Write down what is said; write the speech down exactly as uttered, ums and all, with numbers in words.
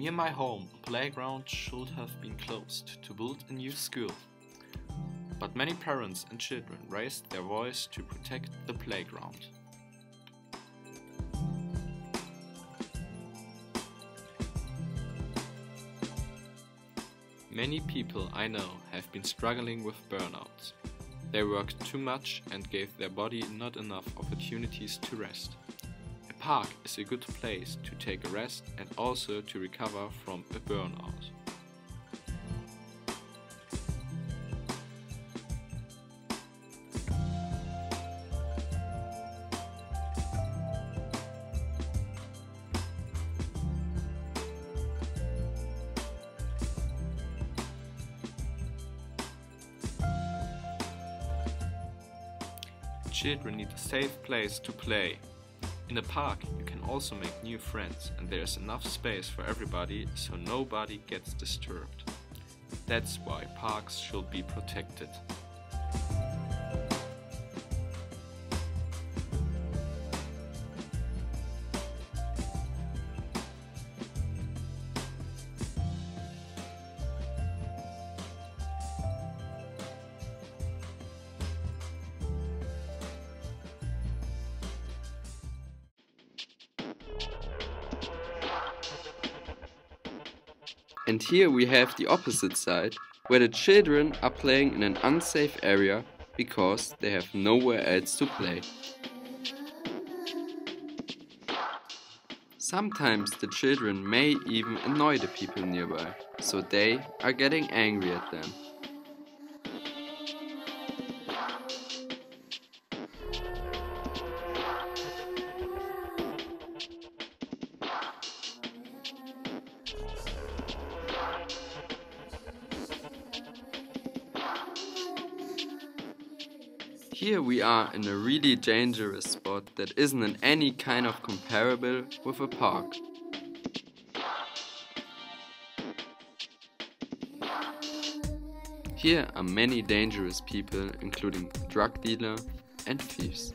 Near my home, a playground should have been closed to build a new school. But many parents and children raised their voice to protect the playground. Many people I know have been struggling with burnout. They worked too much and gave their body not enough opportunities to rest. A park is a good place to take a rest and also to recover from a burnout. Children need a safe place to play. In a park you can also make new friends and there is enough space for everybody so nobody gets disturbed. That's why parks should be protected. And here we have the opposite side, where the children are playing in an unsafe area because they have nowhere else to play. Sometimes the children may even annoy the people nearby, so they are getting angry at them. Here we are in a really dangerous spot that isn't in any kind of comparable with a park. Here are many dangerous people, including drug dealers and thieves.